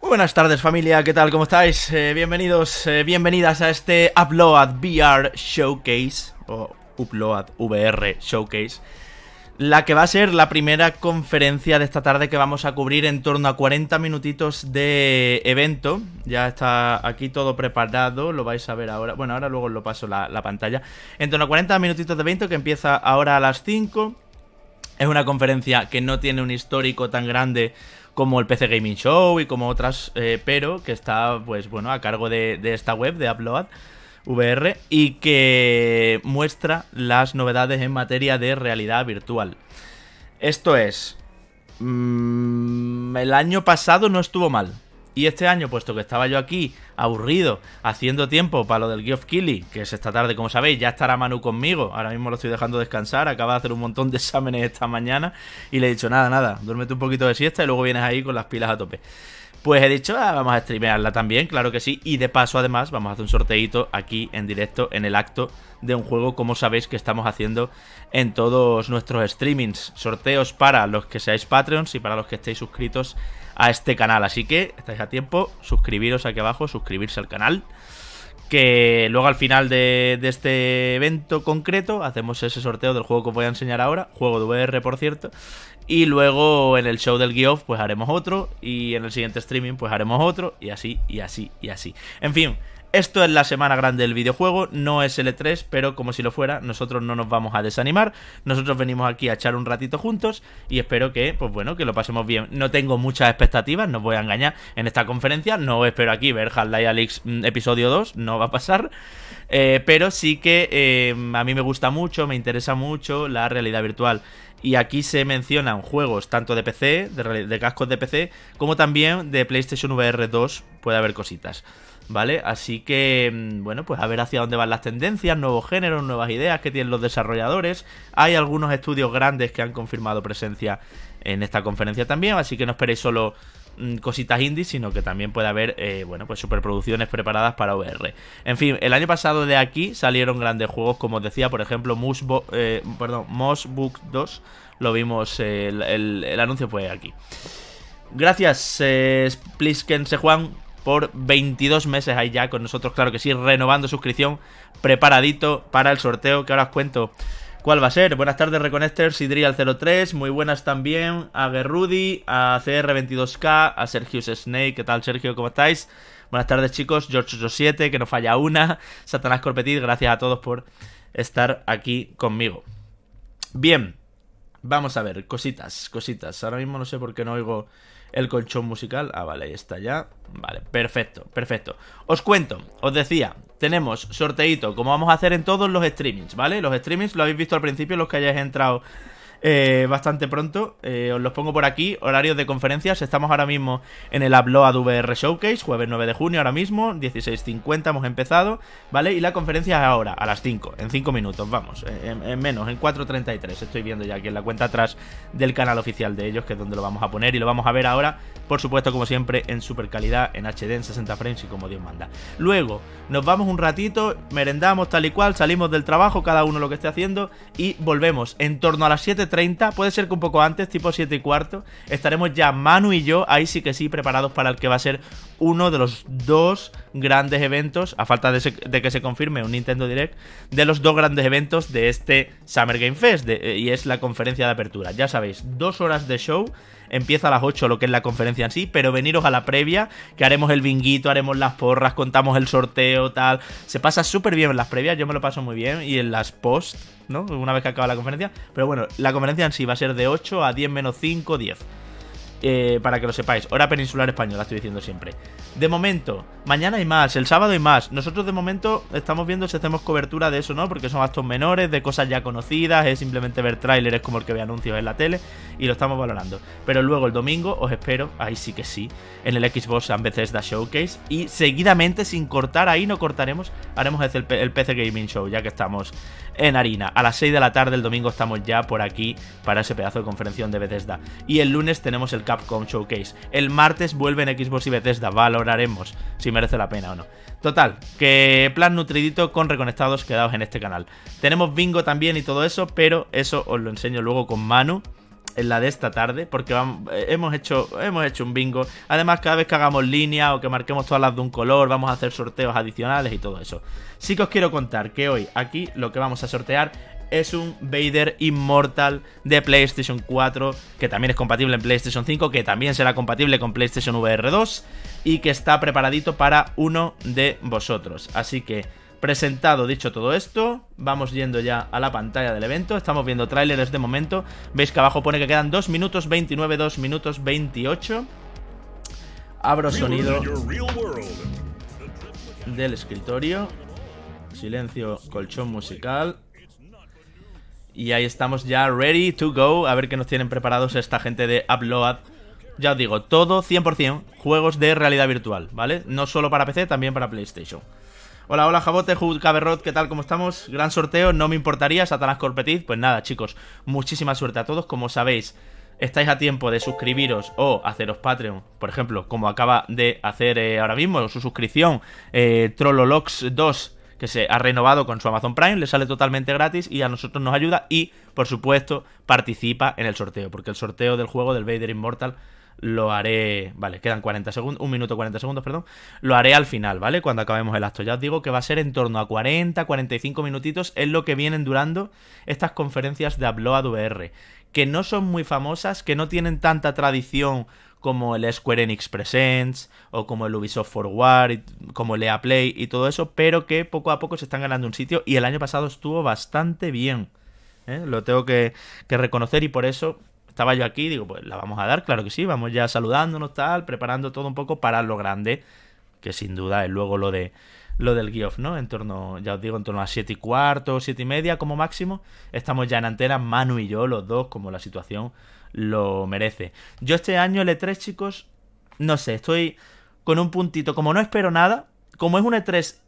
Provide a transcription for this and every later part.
Buenas tardes familia, ¿qué tal? ¿Cómo estáis? Bienvenidos, bienvenidas a este Upload VR Showcase o Upload VR Showcase, la que va a ser la primera conferencia de esta tarde que vamos a cubrir en torno a 40 minutitos de evento. Ya está aquí todo preparado, lo vais a ver ahora. Bueno, ahora luego os lo paso la pantalla. En torno a 40 minutitos de evento que empieza ahora a las 5. Es una conferencia que no tiene un histórico tan grande como el PC Gaming Show y como otras, pero que está, pues bueno, a cargo de esta web, de Upload VR, y que muestra las novedades en materia de realidad virtual. Esto es... el año pasado no estuvo mal. Y este año, puesto que estaba yo aquí, aburrido, haciendo tiempo para lo del Geoff Keighley, que es esta tarde, como sabéis, ya estará Manu conmigo. Ahora mismo lo estoy dejando descansar, acaba de hacer un montón de exámenes esta mañana y le he dicho, nada, duérmete un poquito de siesta y luego vienes ahí con las pilas a tope. Pues he dicho, vamos a streamearla también, claro que sí, y de paso además vamos a hacer un sorteito aquí en directo en el acto de un juego, como sabéis que estamos haciendo en todos nuestros streamings, sorteos para los que seáis Patreons y para los que estéis suscritos a este canal, así que estáis a tiempo, suscribiros aquí abajo, suscribirse al canal, que luego al final de este evento concreto hacemos ese sorteo del juego que os voy a enseñar ahora, juego de VR por cierto, y luego en el show del Geoff pues haremos otro, y en el siguiente streaming pues haremos otro, y así, y así, y así. En fin, esto es la semana grande del videojuego, no es el E3, pero como si lo fuera, nosotros no nos vamos a desanimar, nosotros venimos aquí a echar un ratito juntos y espero que, pues bueno, que lo pasemos bien. No tengo muchas expectativas, no os voy a engañar en esta conferencia, no espero aquí ver Half-Life Alyx episodio 2, no va a pasar, pero sí que a mí me gusta mucho, me interesa mucho la realidad virtual. Y aquí se mencionan juegos tanto de PC, de cascos de PC, como también de PlayStation VR 2, puede haber cositas, ¿vale? Así que, bueno, pues a ver hacia dónde van las tendencias, nuevos géneros, nuevas ideas que tienen los desarrolladores. Hay algunos estudios grandes que han confirmado presencia en esta conferencia también, así que no esperéis solo cositas indie, sino que también puede haber, bueno, pues superproducciones preparadas para VR. En fin, el año pasado de aquí salieron grandes juegos, como os decía, por ejemplo, Mossbook 2, lo vimos, el anuncio fue aquí. Gracias, Spliskense Juan, por 22 meses ahí ya con nosotros, claro que sí, renovando suscripción, preparadito para el sorteo, que ahora os cuento cuál va a ser. Buenas tardes, Reconectados, Idrial03, muy buenas también a Gerrudy, a CR22K, a Sergio Snake, ¿qué tal Sergio? ¿Cómo estáis? Buenas tardes chicos, George87, que no falla una, Satanás Corpetit, gracias a todos por estar aquí conmigo. Bien, vamos a ver, cositas, ahora mismo no sé por qué no oigo el colchón musical, ah vale, ahí está ya, vale, perfecto, os cuento, os decía, tenemos sorteito, como vamos a hacer en todos los streamings, ¿vale? Los streamings lo habéis visto al principio, los que hayáis entrado bastante pronto, os los pongo por aquí, horarios de conferencias, estamos ahora mismo en el Upload VR Showcase, jueves 9 de junio ahora mismo, 16:50 hemos empezado, ¿vale? Y la conferencia es ahora, a las 5, en 5 minutos, vamos, en menos, en 4:33, estoy viendo ya aquí en la cuenta atrás del canal oficial de ellos, que es donde lo vamos a poner y lo vamos a ver ahora, por supuesto como siempre en super calidad, en HD, en 60 frames y como Dios manda. Luego, nos vamos un ratito, merendamos tal y cual, salimos del trabajo, cada uno lo que esté haciendo y volvemos en torno a las 7:30, puede ser que un poco antes, tipo 7:15, estaremos ya Manu y yo, ahí sí que sí, preparados para el que va a ser uno de los dos grandes eventos, a falta de que se confirme un Nintendo Direct, de los dos grandes eventos de este Summer Game Fest, y es la conferencia de apertura. Ya sabéis, 2 horas de show, empieza a las 8 lo que es la conferencia en sí, pero veniros a la previa, que haremos el binguito, haremos las porras, contamos el sorteo, tal. Se pasa súper bien en las previas, yo me lo paso muy bien, y en las post, ¿no? Una vez que acaba la conferencia, pero bueno, la conferencia en sí va a ser de 8 a 10 menos 5, 10. para que lo sepáis. Hora peninsular española, estoy diciendo siempre. De momento, mañana hay más, el sábado hay más. Nosotros de momento estamos viendo si hacemos cobertura de eso, ¿no? Porque son actos menores, de cosas ya conocidas. Es simplemente ver tráileres como el que ve anuncios en la tele, y lo estamos valorando. Pero luego el domingo os espero, ahí sí que sí, en el Xbox and Bethesda Showcase. Y seguidamente, sin cortar, ahí no cortaremos, haremos el PC Gaming Show, ya que estamos en harina. A las 6 de la tarde el domingo estamos ya por aquí para ese pedazo de conferencia de Bethesda. Y el lunes tenemos el Capcom Showcase. El martes vuelven Xbox y Bethesda. Valoraremos si merece la pena o no. Total, que plan nutridito con Reconectados, quedaos en este canal. Tenemos bingo también y todo eso, pero eso os lo enseño luego con Manu en la de esta tarde, porque vamos, hemos hecho un bingo. Además, cada vez que hagamos línea o que marquemos todas las de un color, vamos a hacer sorteos adicionales y todo eso. Sí que os quiero contar que hoy aquí lo que vamos a sortear es un Vader Immortal de PlayStation 4, que también es compatible en PlayStation 5, que también será compatible con PlayStation VR 2 y que está preparadito para uno de vosotros. Así que, presentado, dicho todo esto, vamos yendo ya a la pantalla del evento. Estamos viendo tráileres de momento. Veis que abajo pone que quedan 2 minutos 29, 2 minutos 28. Abro sonido del escritorio. Silencio, colchón musical. Y ahí estamos ya, ready to go. A ver qué nos tienen preparados esta gente de Upload. Ya os digo, todo 100% juegos de realidad virtual, ¿vale? No solo para PC, también para PlayStation. Hola, hola, Jabote, Jud Caberrot, ¿qué tal? ¿Cómo estamos? Gran sorteo, no me importaría, Satanás Corpetiz. Pues nada, chicos, muchísima suerte a todos. Como sabéis, estáis a tiempo de suscribiros o haceros Patreon, por ejemplo, como acaba de hacer ahora mismo, su suscripción, Trollolox 2, que se ha renovado con su Amazon Prime, le sale totalmente gratis y a nosotros nos ayuda. Y, por supuesto, participa en el sorteo, porque el sorteo del juego del Vader Immortal lo haré, vale, quedan 40 segundos, 1 minuto 40 segundos, perdón, lo haré al final, ¿vale? Cuando acabemos el acto. Ya os digo que va a ser en torno a 40, 45 minutitos, es lo que vienen durando estas conferencias de Upload VR, que no son muy famosas, que no tienen tanta tradición como el Square Enix Presents o como el Ubisoft Forward, como el EA Play y todo eso, pero que poco a poco se están ganando un sitio y el año pasado estuvo bastante bien, ¿eh? Lo tengo que reconocer y por eso estaba yo aquí, digo, pues la vamos a dar, claro que sí, vamos ya saludándonos, tal, preparando todo un poco para lo grande, que sin duda es luego lo del Geoff, ¿no? En torno, ya os digo, en torno a 7:15, 7:30 como máximo, estamos ya en antena, Manu y yo, los dos, como la situación lo merece. Yo este año el E3, chicos, no sé, estoy con un puntito, como no espero nada, como es un E3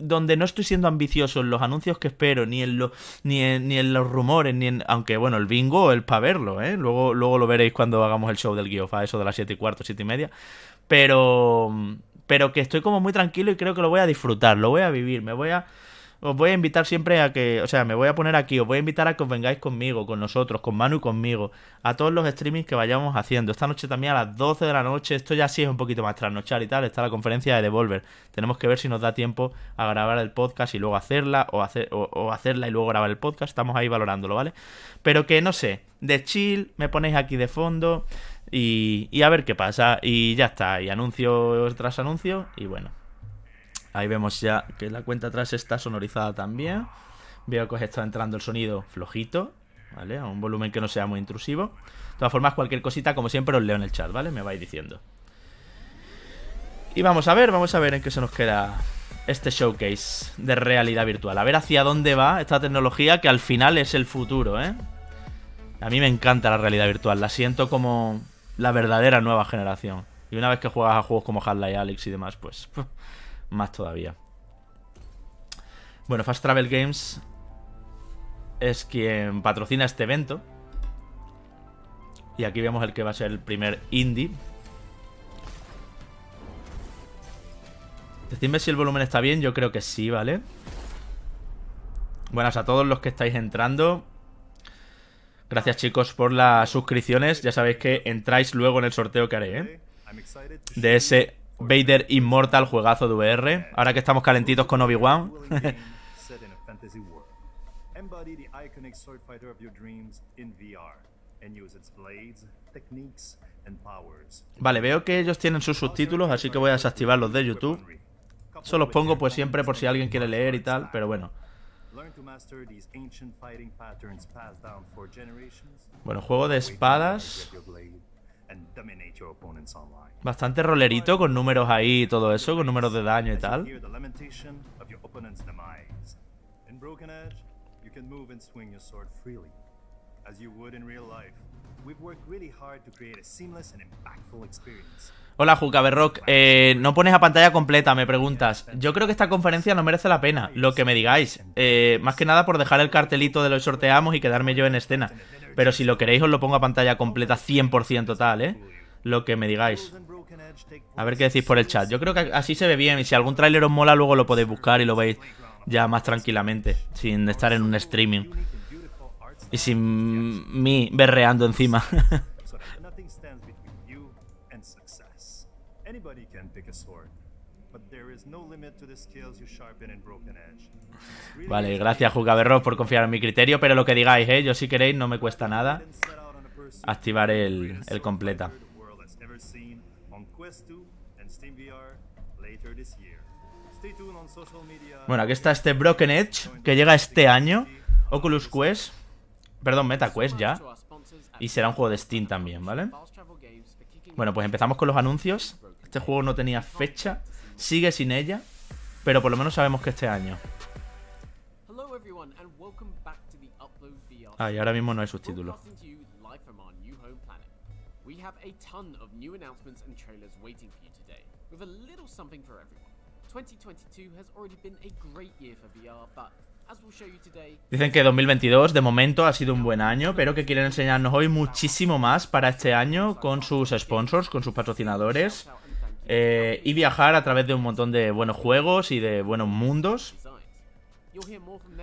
donde no estoy siendo ambicioso en los anuncios que espero, ni en los rumores, aunque bueno, el bingo es para verlo, ¿eh? Luego lo veréis cuando hagamos el show del Geoff, a eso de las 7:15, 7:30, pero que estoy como muy tranquilo y creo que lo voy a disfrutar, lo voy a vivir, os voy a invitar siempre a que, o sea, me voy a poner aquí, os voy a invitar a que os vengáis conmigo, con nosotros, con Manu y conmigo, a todos los streamings que vayamos haciendo. Esta noche también a las 12 de la noche, esto ya sí es un poquito más trasnochar y tal, está la conferencia de Devolver. Tenemos que ver si nos da tiempo a grabar el podcast y luego hacerla, o hacerla y luego grabar el podcast, estamos ahí valorándolo, ¿vale? Pero que, no sé, de chill, me ponéis aquí de fondo y a ver qué pasa, y ya está, y anuncio tras anuncio, y bueno. Ahí vemos ya que la cuenta atrás está sonorizada también. Veo que os está entrando el sonido flojito, ¿vale? A un volumen que no sea muy intrusivo. De todas formas, cualquier cosita, como siempre, os leo en el chat, ¿vale? Me vais diciendo. Y vamos a ver en qué se nos queda este showcase de realidad virtual. A ver hacia dónde va esta tecnología, que al final es el futuro, ¿eh? A mí me encanta la realidad virtual. La siento como la verdadera nueva generación. Y una vez que juegas a juegos como Half-Life Alyx y demás, pues más todavía. Bueno, Fast Travel Games es quien patrocina este evento. Y aquí vemos el que va a ser el primer indie. Decidme si el volumen está bien, yo creo que sí, ¿vale? Buenas a todos los que estáis entrando. Gracias, chicos, por las suscripciones. Ya sabéis que entráis luego en el sorteo que haré, ¿eh? De ese Vader Immortal, juegazo de VR. Ahora que estamos calentitos con Obi-Wan. Vale, veo que ellos tienen sus subtítulos, así que voy a desactivar los de YouTube. Eso los pongo pues siempre por si alguien quiere leer y tal, pero bueno. Bueno, juego de espadas. Bastante rolerito con números ahí y todo eso, con números de daño y tal. Hola, Jucaberrock. No pones a pantalla completa, me preguntas. Yo creo que esta conferencia no merece la pena, lo que me digáis. Más que nada por dejar el cartelito de los sorteamos y quedarme yo en escena. Pero si lo queréis os lo pongo a pantalla completa 100% total, ¿eh? Lo que me digáis. A ver qué decís por el chat. Yo creo que así se ve bien. Y si algún tráiler os mola, luego lo podéis buscar y lo veis ya más tranquilamente, sin estar en un streaming. Y sin mí berreando encima. Vale, gracias Jugaberros por confiar en mi criterio, pero lo que digáis, yo si queréis no me cuesta nada activar el completa. Bueno, aquí está este Broken Edge que llega este año, Oculus Quest, perdón, Meta Quest ya, y será un juego de Steam también, ¿vale? Bueno, pues empezamos con los anuncios. Este juego no tenía fecha, sigue sin ella, pero por lo menos sabemos que este año. Ah, y ahora mismo no hay subtítulo. Dicen que 2022 de momento ha sido un buen año, pero que quieren enseñarnos hoy muchísimo más para este año con sus sponsors, con sus patrocinadores, y viajar a través de un montón de buenos juegos y de buenos mundos.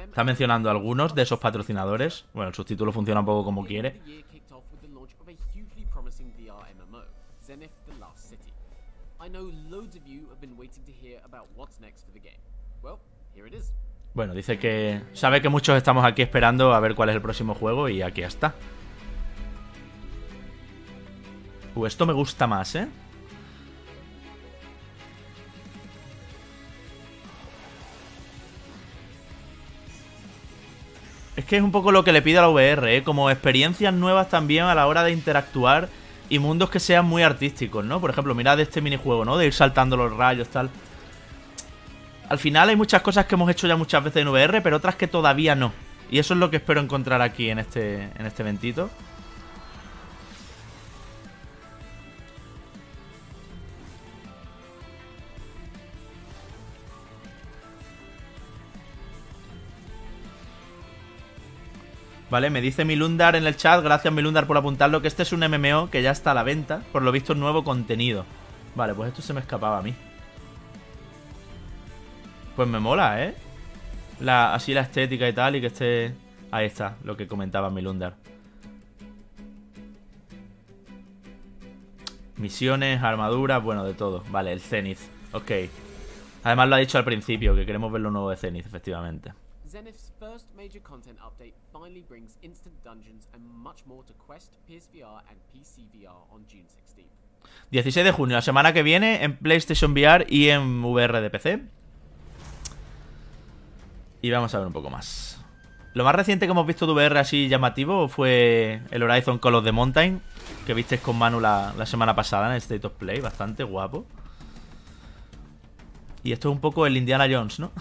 Está mencionando algunos de esos patrocinadores. Bueno, el subtítulo funciona un poco como quiere. Bueno, dice que sabe que muchos estamos aquí esperando a ver cuál es el próximo juego y aquí está. Esto me gusta más, ¿eh? Es que es un poco lo que le pide a la VR, ¿eh? Como experiencias nuevas también a la hora de interactuar y mundos que sean muy artísticos, ¿no? Por ejemplo, mirad este minijuego, ¿no? De ir saltando los rayos, tal. Al final hay muchas cosas que hemos hecho ya muchas veces en VR, pero otras que todavía no. Y eso es lo que espero encontrar aquí en este eventito. Vale, me dice Milundar en el chat, gracias Milundar por apuntarlo, que este es un MMO que ya está a la venta. Por lo visto, nuevo contenido. Vale, pues esto se me escapaba a mí. Pues me mola, ¿eh? Así la estética y tal, y que esté... Ahí está, lo que comentaba Milundar. Misiones, armaduras, bueno, de todo. Vale, el Zenith, ok. Además lo ha dicho al principio, que queremos ver lo nuevo de Zenith, efectivamente. Zenith's first major content update finally brings instant dungeons and much more to Quest, PSVR and PC VR on June 16th. 16 de junio, la semana que viene, en PlayStation VR y en VR de PC. Y vamos a ver un poco más. Lo más reciente que hemos visto de VR así llamativo fue el Horizon Call of the Mountain, que visteis con Manu la semana pasada en el State of Play, bastante guapo. Y esto es un poco el Indiana Jones, ¿no?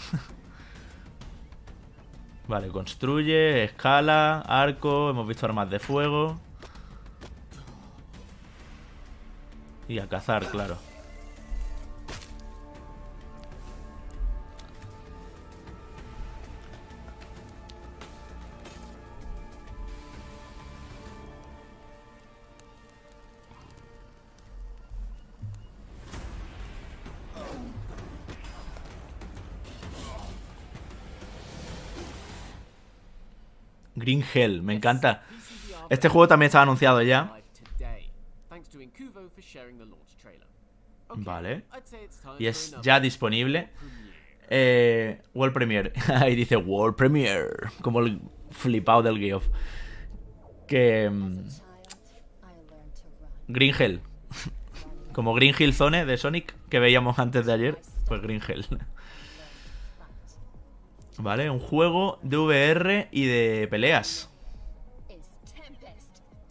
Vale, construye, escala, arco, hemos visto armas de fuego. Y a cazar, claro. Green Hell, me encanta. Este juego también estaba anunciado ya. Vale. Y es ya disponible. World Premiere. Ahí dice World Premiere. Como el flipado del Geoff. Que... Green Hell. Como Green Hill Zone de Sonic que veíamos antes de ayer. Pues Green Hell. Vale, un juego de VR y de peleas.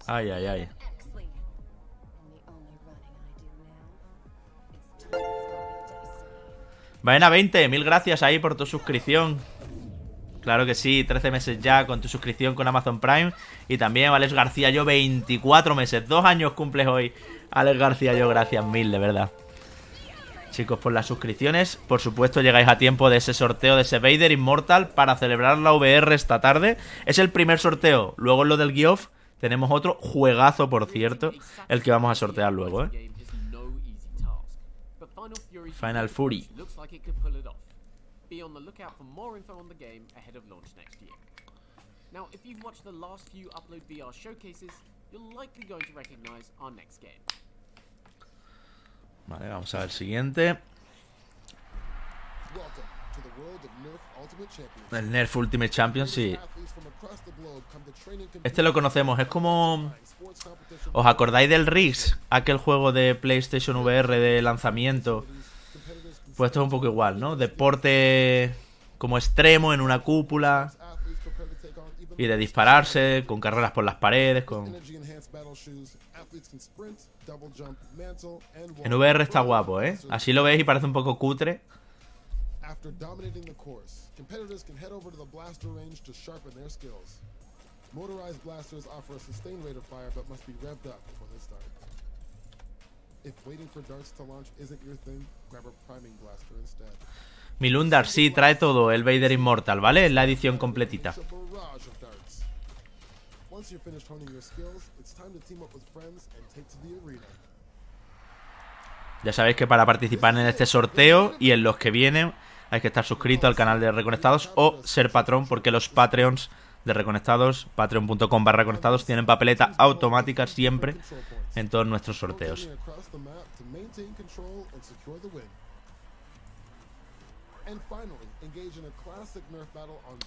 Ay, ay, ay. Vaina 20, mil gracias ahí por tu suscripción. Claro que sí, 13 meses ya con tu suscripción con Amazon Prime. Y también Alex García Yo, 24 meses, 2 años cumples hoy. Alex García Yo, gracias mil, de verdad. Chicos, por las suscripciones, por supuesto llegáis a tiempo de ese sorteo de ese Vader Immortal para celebrar la VR esta tarde. Es el primer sorteo, luego lo del Geoff. Tenemos otro juegazo, por cierto, el que vamos a sortear luego, ¿eh? Final Fury. On the lookout for more info on the game ahead of launch next year. Now, if you've watched the last few Upload VR showcases, you're likely going to recognize our next game. Vale, vamos a ver el siguiente. El Nerf Ultimate Champions, sí. Este lo conocemos, es como... ¿Os acordáis del Riggs? Aquel juego de PlayStation VR de lanzamiento. Pues esto es un poco igual, ¿no? Deporte como extremo en una cúpula. Y de dispararse, con carreras por las paredes, con... En VR está guapo, ¿eh? Así lo veis y parece un poco cutre. Milundar, sí, trae todo el Vader Immortal, ¿vale? Es la edición completita. Ya sabéis que para participar en este sorteo y en los que vienen hay que estar suscrito al canal de Reconectados o ser patrón, porque los Patreons de Reconectados, patreon.com/reconectados, tienen papeleta automática siempre en todos nuestros sorteos.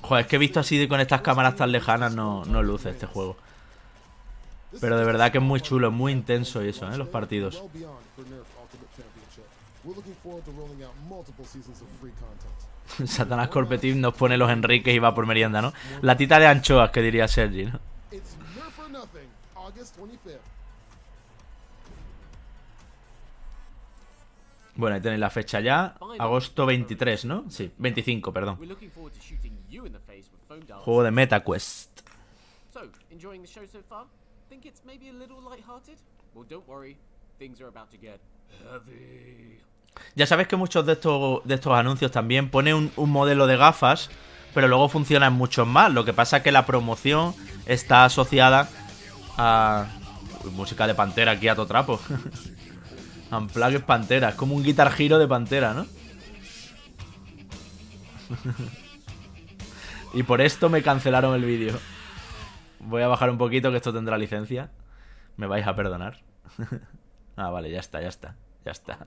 Joder, es que he visto así con estas cámaras tan lejanas, no luce este juego. Pero de verdad que es muy chulo, es muy intenso y eso, ¿eh? Los partidos. Satanás Corpetín nos pone los Enriques y va por merienda, ¿no? La tita de anchoas, que diría Sergi, ¿no? Bueno, ahí tenéis la fecha ya. Agosto 23, ¿no? Sí, 25, perdón. Juego de Meta Quest. Ya sabéis que muchos de estos anuncios también pone un modelo de gafas, pero luego funcionan muchos más. Lo que pasa es que la promoción está asociada a... Uy, música de Pantera aquí a todo trapo. Unplugged Pantera, es como un Guitar Hero de Pantera, ¿no? Y por esto me cancelaron el vídeo. Voy a bajar un poquito, que esto tendrá licencia. Me vais a perdonar. Ah, vale, ya está, ya está, ya está.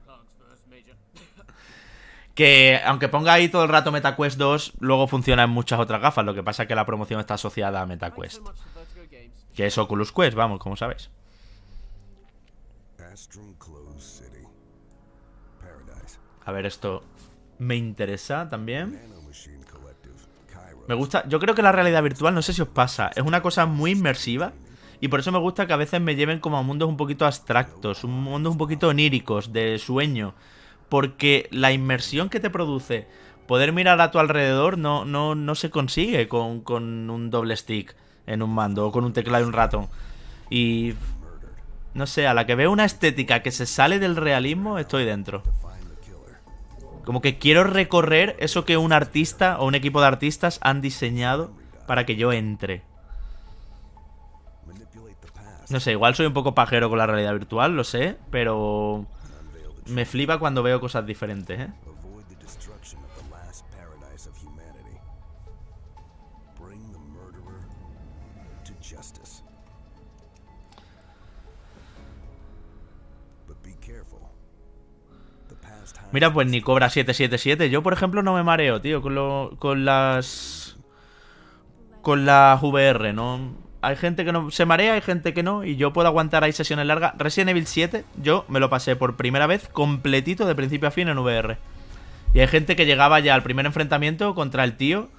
Que aunque ponga ahí todo el rato Meta Quest 2, luego funciona en muchas otras gafas. Lo que pasa es que la promoción está asociada a Meta Quest, que es Oculus Quest, vamos, como sabéis. A ver, esto me interesa también. Me gusta, yo creo que la realidad virtual, no sé si os pasa, es una cosa muy inmersiva. Y por eso me gusta que a veces me lleven como a mundos un poquito abstractos, mundos un poquito oníricos, de sueño. Porque la inmersión que te produce poder mirar a tu alrededor no se consigue con un doble stick en un mando o con un teclado y un ratón. Y no sé, a la que veo una estética que se sale del realismo, estoy dentro. Como que quiero recorrer eso que un artista o un equipo de artistas han diseñado para que yo entre. No sé, igual soy un poco pajero con la realidad virtual, lo sé, pero me flipa cuando veo cosas diferentes, ¿eh? Mira, pues ni cobra 777. Yo, por ejemplo, no me mareo, tío, con las VR, ¿no? Hay gente que no se marea, hay gente que no. Y yo puedo aguantar ahí sesiones largas. Resident Evil 7, yo me lo pasé por primera vez completito de principio a fin en VR. Y hay gente que llegaba ya al primer enfrentamiento contra el tío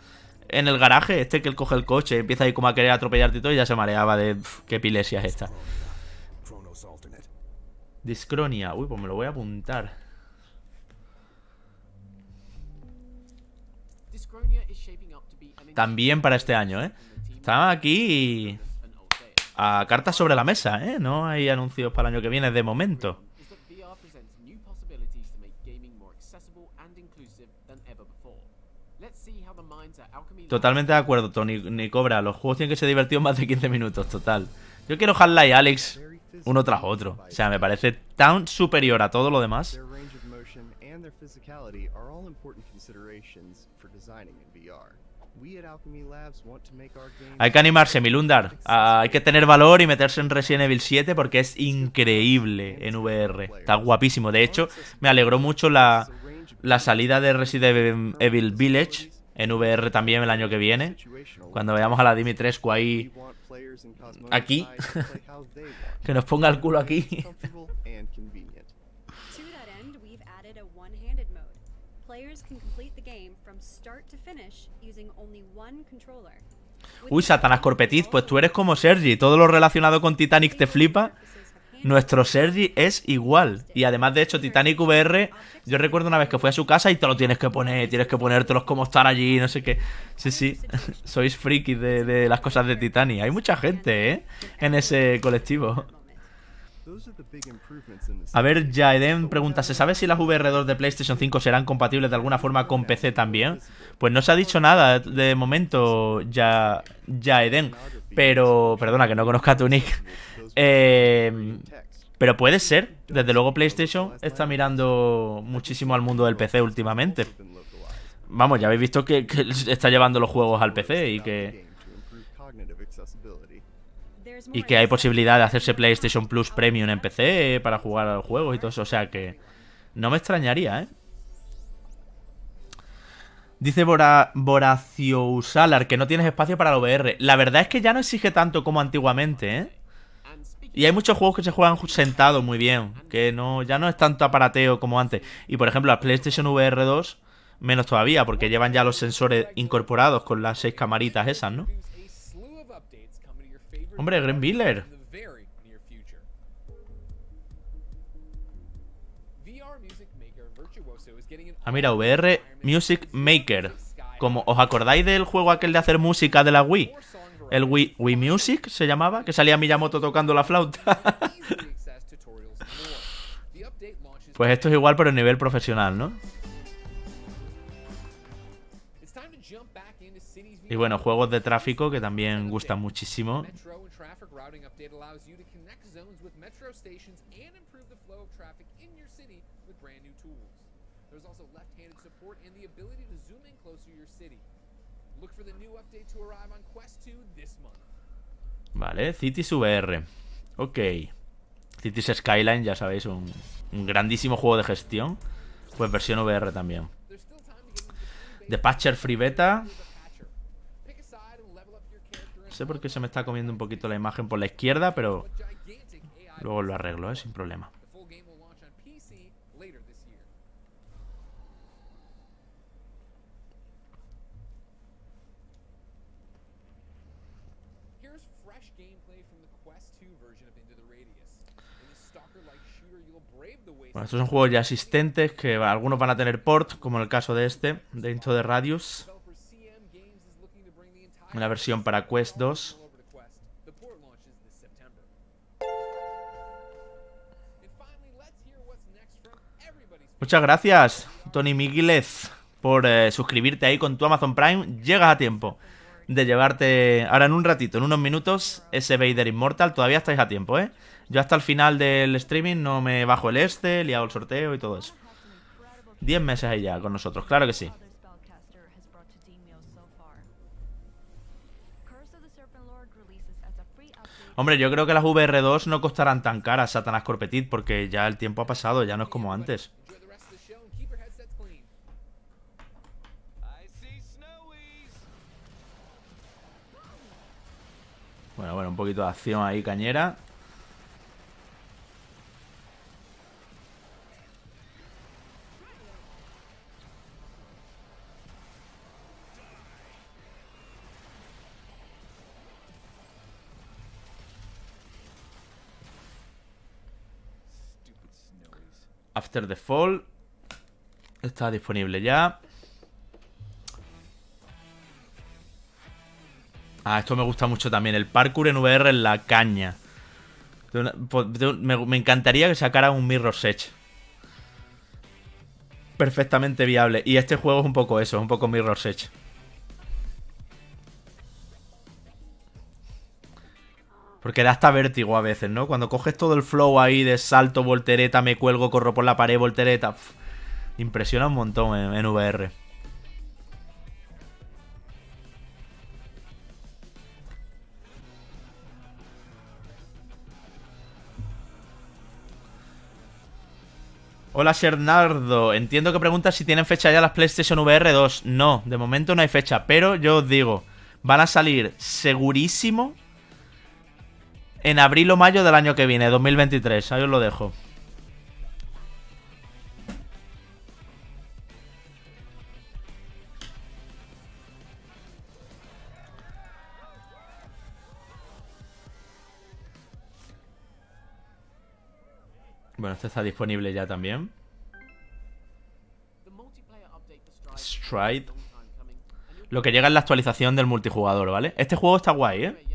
en el garaje, este que él coge el coche, empieza ahí como a querer atropellarte y todo, y ya se mareaba de qué epilepsia es esta. Discronia, uy, pues me lo voy a apuntar. También para este año, ¿eh? Estamos aquí a cartas sobre la mesa, ¿eh? No hay anuncios para el año que viene de momento. Totalmente de acuerdo, Tony, ni cobra. Los juegos tienen que ser divertidos más de 15 minutos, total. Yo quiero Half-Life Alyx uno tras otro. O sea, me parece tan superior a todo lo demás. Hay que animarse, Milundar. Hay que tener valor y meterse en Resident Evil 7 porque es increíble en VR. Está guapísimo. De hecho, me alegró mucho la salida de Resident Evil Village en VR también el año que viene. Cuando veamos a la Dimitrescu ahí... aquí. Que nos ponga el culo aquí. Uy, Satanás Corpetiz, pues tú eres como Sergi. Todo lo relacionado con Titanic te flipa. Nuestro Sergi es igual. Y además, de hecho, Titanic VR, yo recuerdo una vez que fui a su casa y te lo tienes que poner, tienes que ponértelos como estar allí, no sé qué. Sí, sí, sois frikis de las cosas de Titanic. Hay mucha gente, ¿eh? En ese colectivo. A ver, Jaeden pregunta, ¿se sabe si las VR2 de PlayStation 5 serán compatibles de alguna forma con PC también? Pues no se ha dicho nada de momento, Jaeden. Pero, perdona que no conozca tu nick. Pero puede ser. Desde luego PlayStation está mirando muchísimo al mundo del PC últimamente. Vamos, ya habéis visto que está llevando los juegos al PC y que hay posibilidad de hacerse PlayStation Plus Premium en PC para jugar a los juegos y todo eso. O sea que no me extrañaría, ¿eh? Dice Boraciosalar que no tienes espacio para la VR. La verdad es que ya no exige tanto como antiguamente, ¿eh? Y hay muchos juegos que se juegan sentados muy bien, que no, ya no es tanto aparateo como antes. Y por ejemplo, la PlayStation VR 2 menos todavía, porque llevan ya los sensores incorporados con las 6 camaritas esas, ¿no? Hombre, Green Miller. Ah, mira, VR Music Maker. Como, ¿os acordáis del juego aquel de hacer música de la Wii? El Wii Music se llamaba, que salía Miyamoto tocando la flauta. Pues esto es igual, pero a nivel profesional, ¿no? Y bueno, juegos de tráfico que también gustan muchísimo. Vale, Cities VR. Ok. Cities Skyline, ya sabéis, un grandísimo juego de gestión. Pues versión VR también. The Patcher Free Beta. No sé por qué se me está comiendo un poquito la imagen por la izquierda, pero luego lo arreglo, sin problema. Bueno, estos son juegos ya existentes que algunos van a tener port, como en el caso de este, de Into the Radius. Una versión para Quest 2. Muchas gracias, Tony Miguelez, por suscribirte ahí con tu Amazon Prime. Llegas a tiempo de llevarte ahora en un ratito, en unos minutos, ese Vader Immortal. Todavía estáis a tiempo, ¿eh? Yo hasta el final del streaming no me bajo el este, liado el sorteo y todo eso. 10 meses ahí ya con nosotros, claro que sí. Hombre, yo creo que las VR2 no costarán tan caras, Satanás Corpetit, porque ya el tiempo ha pasado, ya no es como antes. Bueno, un poquito de acción ahí, cañera. After the Fall. Está disponible ya. Ah, esto me gusta mucho también. El parkour en VR en la caña. Me encantaría que sacara un Mirror's Edge. Perfectamente viable. Y este juego es un poco eso, es un poco Mirror's Edge. Porque da hasta vértigo a veces, ¿no? Cuando coges todo el flow ahí de salto, voltereta, me cuelgo, corro por la pared, voltereta. Pff, impresiona un montón en VR. Hola, Sernardo. Entiendo que preguntas si tienen fecha ya las PlayStation VR 2. No, de momento no hay fecha. Pero yo os digo, van a salir segurísimo en abril o mayo del año que viene, 2023. Ahí os lo dejo. Bueno, este está disponible ya también. Stride. Lo que llega es la actualización del multijugador, ¿vale? Este juego está guay, ¿eh?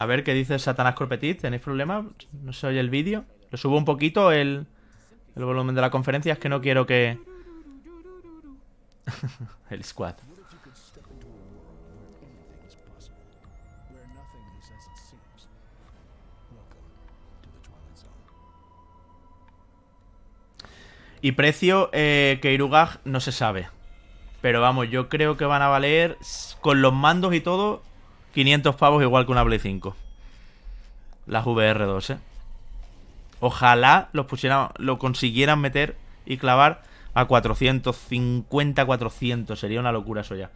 A ver qué dice Satanás Corpetit. ¿Tenéis problemas? No se oye el vídeo. Lo subo un poquito el volumen de la conferencia. Es que no quiero que... el squad. Y precio, Keirugaj, no se sabe. Pero vamos, yo creo que van a valer, con los mandos y todo, 500 pavos igual que una Play 5. Las VR2, ¿eh? Ojalá los pusieran, lo consiguieran meter y clavar a 450, 400. Sería una locura eso ya.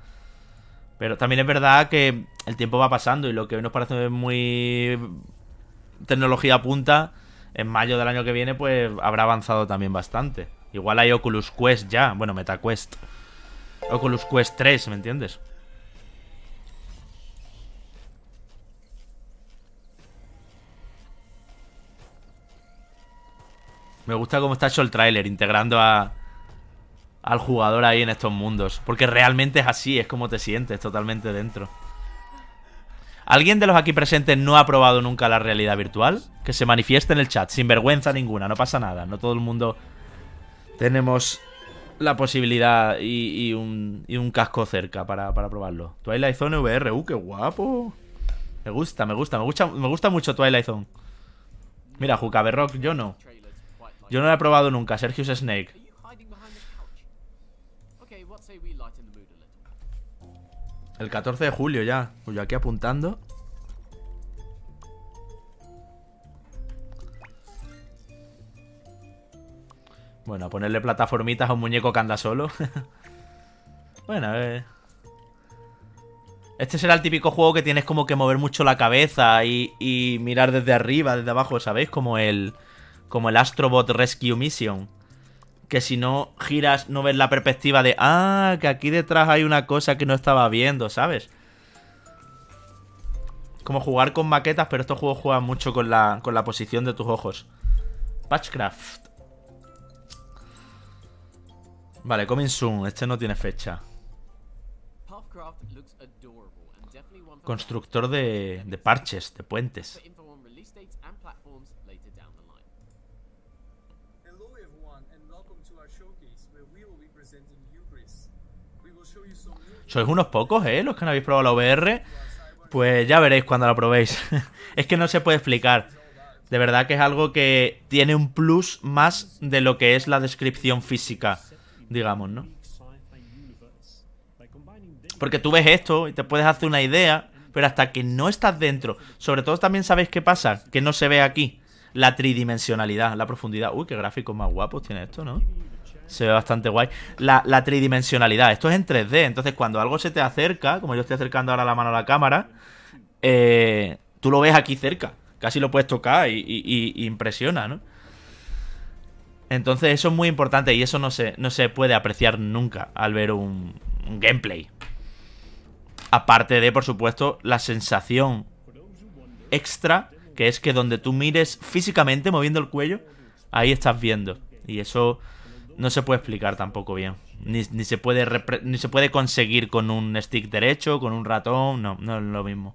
Pero también es verdad que el tiempo va pasando y lo que hoy nos parece muy tecnología punta, en mayo del año que viene pues habrá avanzado también bastante. Igual hay Oculus Quest ya, bueno, Meta Quest. Oculus Quest 3, ¿me entiendes? Me gusta cómo está hecho el tráiler, integrando al jugador ahí en estos mundos. Porque realmente es así, es como te sientes totalmente dentro. ¿Alguien de los aquí presentes no ha probado nunca la realidad virtual? Que se manifieste en el chat, sin vergüenza ninguna, no pasa nada. No todo el mundo tenemos la posibilidad y un casco cerca para probarlo. Twilight Zone VR, qué guapo. Me gusta mucho Twilight Zone. Mira, Jucaberrock, yo no lo he probado nunca. Sergius Snake. El 14 de julio ya. Pues yo aquí apuntando. Bueno, a ponerle plataformitas a un muñeco que anda solo. Bueno, este será el típico juego que tienes como que mover mucho la cabeza y mirar desde arriba, desde abajo, ¿sabéis? Como el Astrobot Rescue Mission. Que si no giras, no ves la perspectiva de... Ah, que aquí detrás hay una cosa que no estaba viendo, ¿sabes? Como jugar con maquetas, pero estos juegos juegan mucho con la posición de tus ojos. Patchcraft. Vale, coming soon. Este no tiene fecha. Constructor de parches, de puentes. Sois unos pocos, ¿eh? Los que no habéis probado la VR. Pues ya veréis cuando la probéis. Es que no se puede explicar. De verdad que es algo que tiene un plus más de lo que es la descripción física, digamos, ¿no? Porque tú ves esto y te puedes hacer una idea, pero hasta que no estás dentro. Sobre todo también, ¿sabéis qué pasa? Que no se ve aquí. la tridimensionalidad, la profundidad. Uy, qué gráficos más guapos tiene esto, ¿no? Se ve bastante guay. La tridimensionalidad. Esto es en 3D. Entonces, cuando algo se te acerca, como yo estoy acercando ahora la mano a la cámara, tú lo ves aquí cerca. Casi lo puedes tocar y impresiona, ¿no? Entonces, eso es muy importante y eso no se puede apreciar nunca al ver un gameplay. Aparte de, por supuesto, la sensación extra, que es que donde tú mires físicamente, moviendo el cuello, ahí estás viendo. Y eso no se puede explicar tampoco bien. Ni se puede conseguir con un stick derecho, con un ratón. No, no es lo mismo.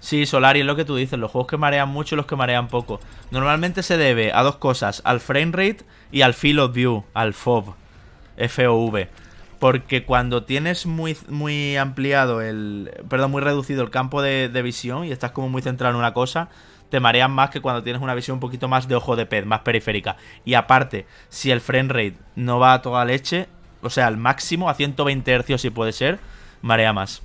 Sí, Solari, es lo que tú dices, los juegos que marean mucho y los que marean poco. Normalmente se debe a dos cosas, al frame rate y al field of view, al FOV. FOV. Porque cuando tienes muy ampliado el... Perdón, muy reducido el campo de visión y estás como muy centrado en una cosa, te marean más que cuando tienes una visión un poquito más de ojo de pez, más periférica. Y aparte, si el frame rate no va a toda leche, o sea, al máximo, a 120 Hz si puede ser, marea más.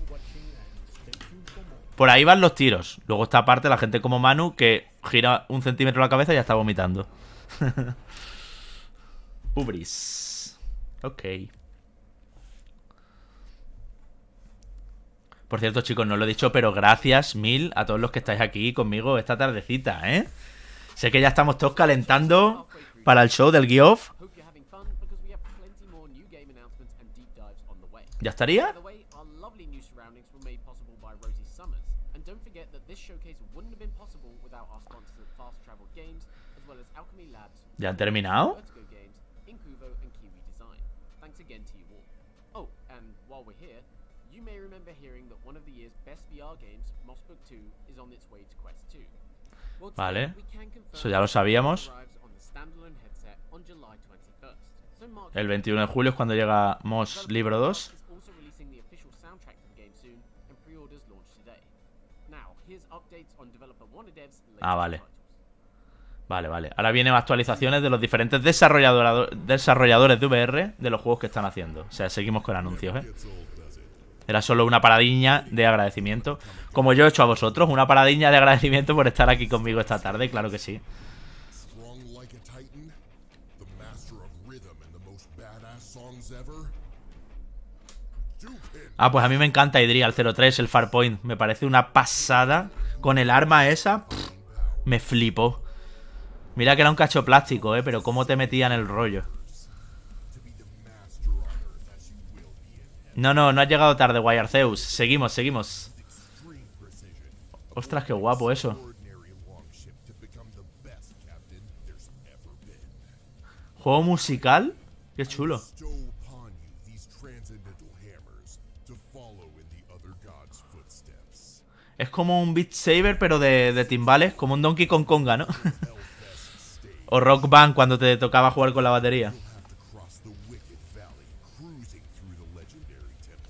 Por ahí van los tiros. Luego está aparte la gente como Manu, que gira un centímetro la cabeza y ya está vomitando. Ubris. Ok. Por cierto, chicos, no lo he dicho, pero gracias mil a todos los que estáis aquí conmigo esta tardecita, ¿eh? Sé que ya estamos todos calentando para el show del Geoff. ¿Ya estaría? ¿Ya han terminado? Vale, eso ya lo sabíamos. El 21 de julio es cuando llega Moss Libro 2. Ah, vale. Vale, vale. Ahora vienen actualizaciones de los diferentes desarrolladores de VR de los juegos que están haciendo. O sea, seguimos con anuncios, ¿eh? Era solo una paradiña de agradecimiento. Como yo he hecho a vosotros, una paradiña de agradecimiento por estar aquí conmigo esta tarde, claro que sí. Ah, pues a mí me encanta Idrial 03, el Farpoint. Me parece una pasada. Con el arma esa, pff, me flipo. Mira que era un cacho plástico, pero cómo te metían el rollo. No, no, no has llegado tarde, Guayarceus. Seguimos, seguimos. Ostras, qué guapo eso. ¿Juego musical? Qué chulo. Es como un Beat Saber, pero de timbales. Como un Donkey Kong Konga, ¿no? O Rock Band cuando te tocaba jugar con la batería.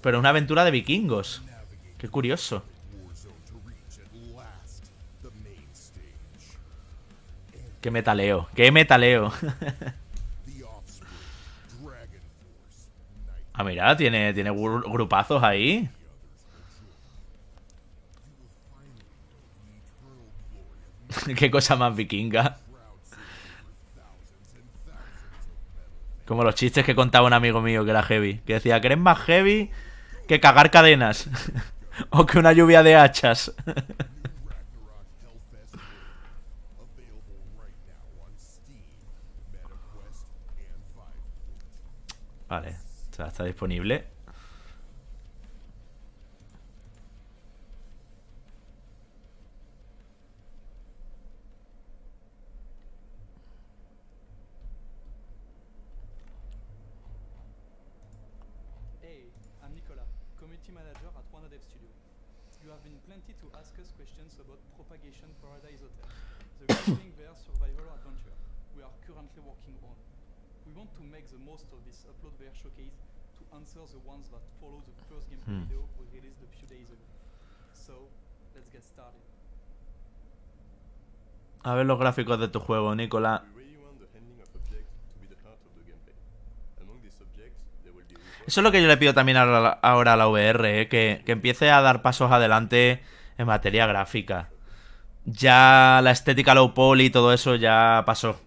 Pero una aventura de vikingos. Qué curioso. Qué metaleo. Qué metaleo. Ah, mira, tiene grupazos ahí. Qué cosa más vikinga. Como los chistes que contaba un amigo mío que era heavy. Que decía, ¿que eres más heavy que cagar cadenas? O que una lluvia de hachas. Vale, está disponible. A ver los gráficos de tu juego, Nicolás. Eso es lo que yo le pido también ahora a la VR, que empiece a dar pasos adelante en materia gráfica. Ya la estética low poly y todo eso ya pasó.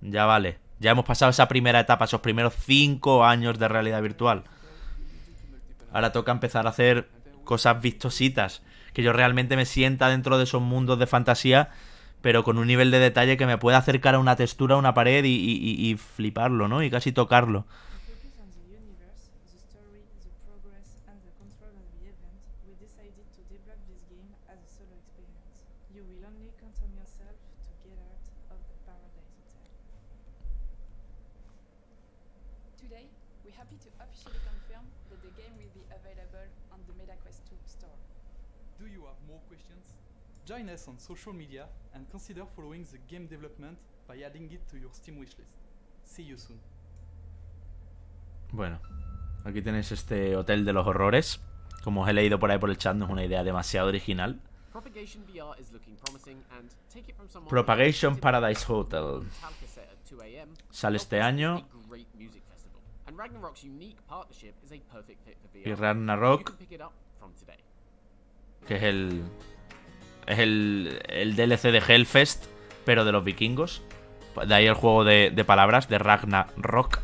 Ya vale. Ya hemos pasado esa primera etapa, esos primeros 5 años de realidad virtual. Ahora toca empezar a hacer cosas vistositas, que yo realmente me sienta dentro de esos mundos de fantasía, pero con un nivel de detalle que me pueda acercar a una textura, a una pared y fliparlo, ¿no? Y casi tocarlo. Join us on social media and consider following the game development by adding it to your Steam wishlist. See you soon. Bueno, aquí tenéis este hotel de los horrores. Como os he leído por ahí por el chat, no es una idea demasiado original. Propagation Paradise Hotel sale este año. Y Ragnarok, que es el DLC de Hellfest, pero de los vikingos. De ahí el juego de palabras de Ragnarok.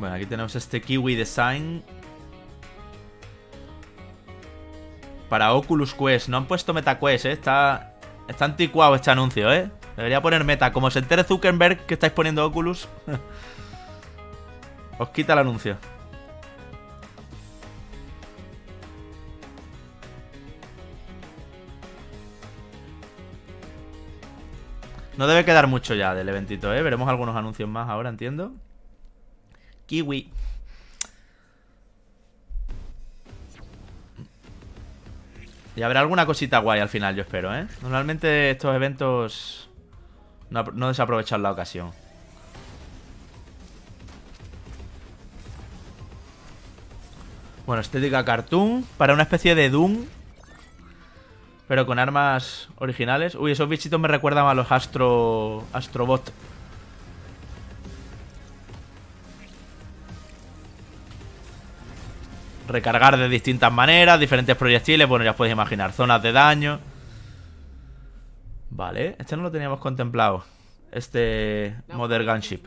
Bueno, aquí tenemos este Kiwi Design para Oculus Quest. No han puesto Meta Quest, ¿eh? Está anticuado este anuncio, ¿eh? Debería poner Meta. Como se entere Zuckerberg que estáis poniendo Oculus, os quita el anuncio. No debe quedar mucho ya del eventito, ¿eh? Veremos algunos anuncios más ahora, entiendo. Kiwi. Y habrá alguna cosita guay al final, yo espero, ¿eh? Normalmente estos eventos... No desaprovechar la ocasión. Bueno, estética cartoon para una especie de Doom, pero con armas originales. Uy, esos bichitos me recuerdan a los Astrobot. Recargar de distintas maneras, diferentes proyectiles. Bueno, ya os podéis imaginar, zonas de daño. Vale, este no lo teníamos contemplado. Este Modern Gunship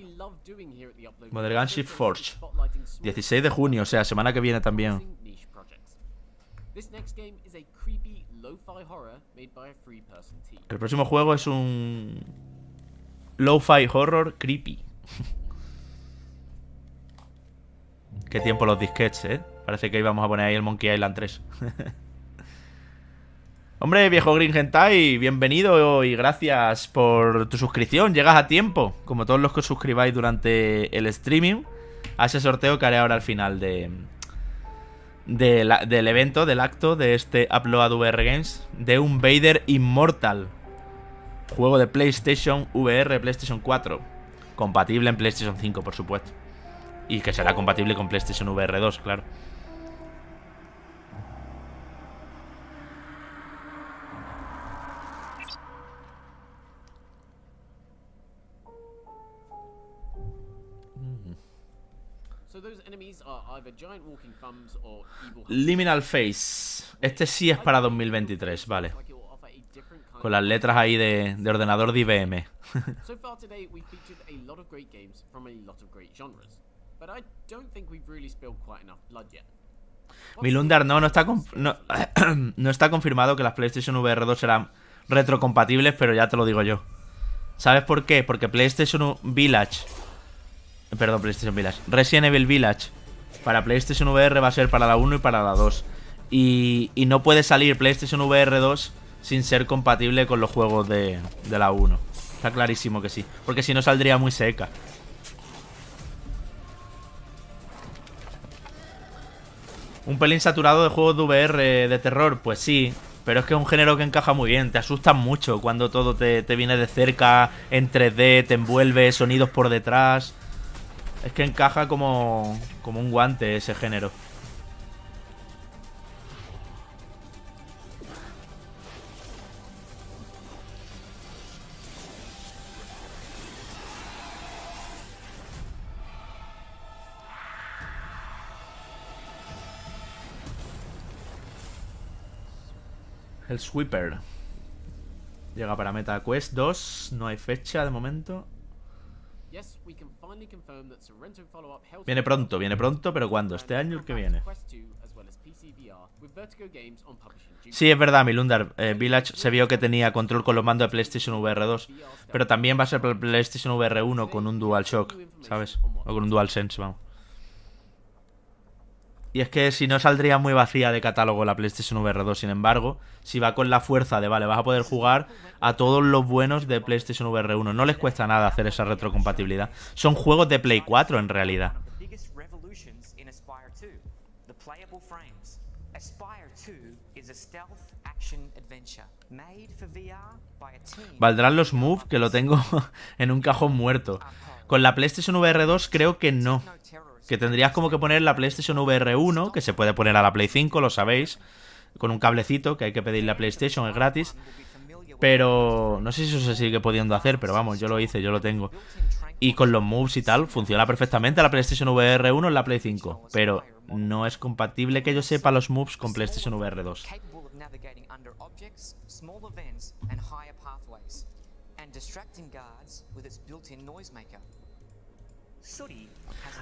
Forge, 16 de junio, o sea, semana que viene también. El próximo juego es un lo-fi horror creepy. Qué tiempo los disquets, ¿eh? Parece que íbamos a poner ahí el Monkey Island 3. Hombre, viejo Green Hentai, bienvenido y gracias por tu suscripción. Llegas a tiempo, como todos los que os suscribáis durante el streaming, a ese sorteo que haré ahora al final del evento, del acto de este Upload VR Games, de un Vader Immortal, juego de PlayStation VR, PlayStation 4, compatible en PlayStation 5, por supuesto, y que será compatible con PlayStation VR 2, claro. Liminal Face. Este sí es para 2023, vale. Con las letras ahí de ordenador de IBM. Milundar, no está confirmado que las PlayStation VR 2 serán retrocompatibles, pero ya te lo digo yo. ¿Sabes por qué? Porque Resident Evil Village para PlayStation VR va a ser para la 1 y para la 2. Y no puede salir PlayStation VR 2 sin ser compatible con los juegos de la 1. Está clarísimo que sí, porque si no saldría muy seca. ¿Un pelín saturado de juegos de VR de terror? Pues sí, pero es que es un género que encaja muy bien. Te asustan mucho cuando todo te viene de cerca, en 3D, te envuelve, sonidos por detrás... Es que encaja como un guante ese género. El Sweeper. Llega para Meta Quest 2. No hay fecha de momento. Viene pronto, pero ¿cuándo? ¿Este año o el que viene? Sí, es verdad, Milundar. Village se vio que tenía control con los mandos de PlayStation VR 2. Pero también va a ser PlayStation VR 1 con un DualShock, ¿sabes? O con un DualSense, vamos. Y es que si no saldría muy vacía de catálogo la PlayStation VR 2, sin embargo, si va con la fuerza de, vale, vas a poder jugar a todos los buenos de PlayStation VR 1. No les cuesta nada hacer esa retrocompatibilidad. Son juegos de Play 4 en realidad. ¿Valdrán los Move? Que lo tengo en un cajón muerto. Con la PlayStation VR 2 creo que no. Que tendrías como que poner la PlayStation VR 1, que se puede poner a la Play 5, lo sabéis, con un cablecito que hay que pedir la PlayStation, es gratis. Pero no sé si eso se sigue pudiendo hacer, pero vamos, yo lo hice, yo lo tengo. Y con los moves y tal, funciona perfectamente la PlayStation VR 1 en la Play 5, pero no es compatible que yo sepa los moves con PlayStation VR 2.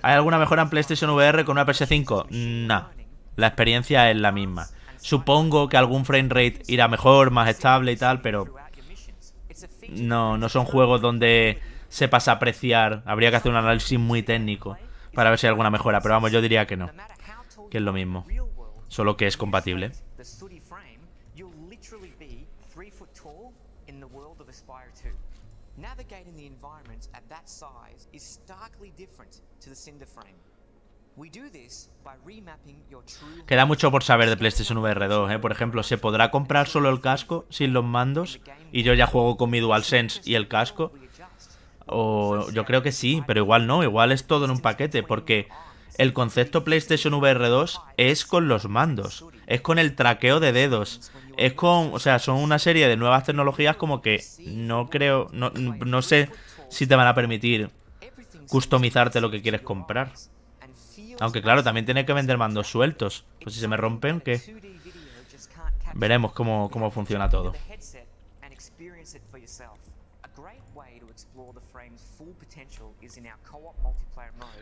¿Hay alguna mejora en PlayStation VR con una PS5? No, la experiencia es la misma. Supongo que algún frame rate irá mejor, más estable y tal, pero no son juegos donde sepas apreciar. Habría que hacer un análisis muy técnico para ver si hay alguna mejora, pero vamos, yo diría que no, que es lo mismo, solo que es compatible. Navigating the environment at that size is starkly different to the Cinder frame. We do this by remapping your true. Queda mucho por saber de PlayStation VR 2, ¿eh? Por ejemplo, se podrá comprar solo el casco sin los mandos, y yo ya juego con mi DualSense y el casco. O yo creo que sí, pero igual no, igual es todo en un paquete, porque el concepto PlayStation VR 2 es con los mandos, es con el traqueo de dedos, es con, o sea, son una serie de nuevas tecnologías como que no creo, no sé si te van a permitir customizarte lo que quieres comprar. Aunque claro, también tienes que vender mandos sueltos, pues si se me rompen, ¿qué? Veremos cómo funciona todo.